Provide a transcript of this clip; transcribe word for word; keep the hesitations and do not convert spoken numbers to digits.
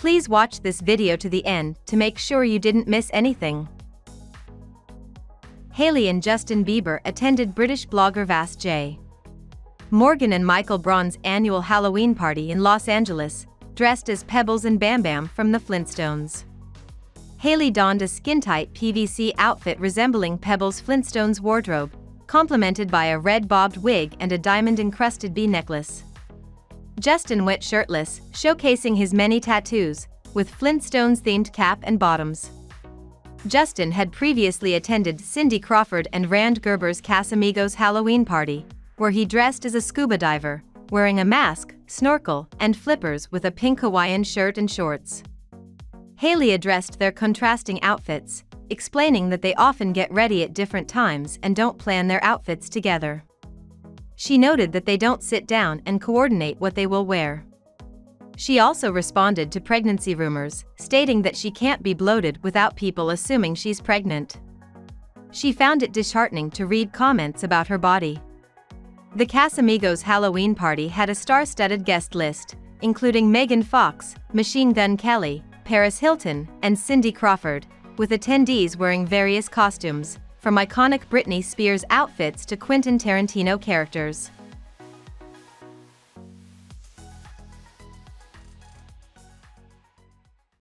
Please watch this video to the end to make sure you didn't miss anything. Hailey and Justin Bieber attended British blogger Vast J. Morgan and Michael Braun's annual Halloween party in Los Angeles, dressed as Pebbles and Bamm-Bamm from the Flintstones. Hailey donned a skin-tight P V C outfit resembling Pebbles Flintstone's wardrobe, complemented by a red bobbed wig and a diamond-encrusted bee necklace. Justin went shirtless, showcasing his many tattoos, with Flintstones-themed cap and bottoms. Justin had previously attended Cindy Crawford and Rand Gerber's Casamigos Halloween party, where he dressed as a scuba diver, wearing a mask, snorkel, and flippers with a pink Hawaiian shirt and shorts. Hailey addressed their contrasting outfits, explaining that they often get ready at different times and don't plan their outfits together. She noted that they don't sit down and coordinate what they will wear. She also responded to pregnancy rumors, stating that she can't be bloated without people assuming she's pregnant. She found it disheartening to read comments about her body. The Casamigos Halloween party had a star-studded guest list, including Megan Fox, Machine Gun Kelly, Paris Hilton, and Cindy Crawford, with attendees wearing various costumes, from iconic Britney Spears outfits to Quentin Tarantino characters.